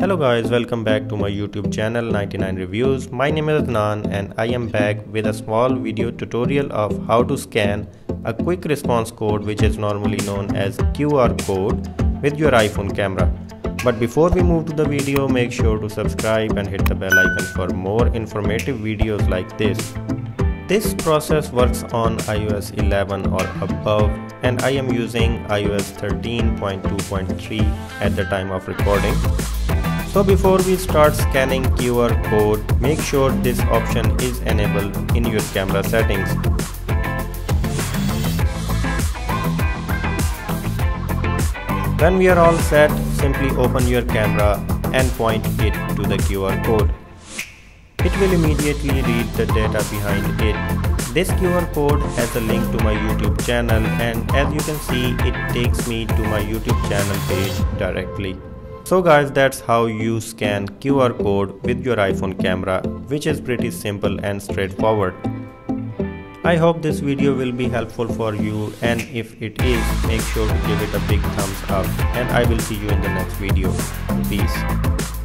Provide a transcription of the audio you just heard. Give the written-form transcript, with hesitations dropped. Hello guys, welcome back to my YouTube channel 99 reviews. My name is Adnan and I am back with a small video tutorial of how to scan a quick response code, which is normally known as QR code, with your iPhone camera. But before we move to the video, make sure to subscribe and hit the bell icon for more informative videos like this. This process works on iOS 11 or above, and I am using iOS 13.2.3 at the time of recording. So before we start scanning QR code, make sure this option is enabled in your camera settings. When we are all set, simply open your camera and point it to the QR code. It will immediately read the data behind it. This QR code has a link to my YouTube channel, and as you can see, it takes me to my YouTube channel page directly. So guys, that's how you scan QR code with your iPhone camera, which is pretty simple and straightforward. I hope this video will be helpful for you, and if it is, make sure to give it a big thumbs up, and I will see you in the next video. Peace.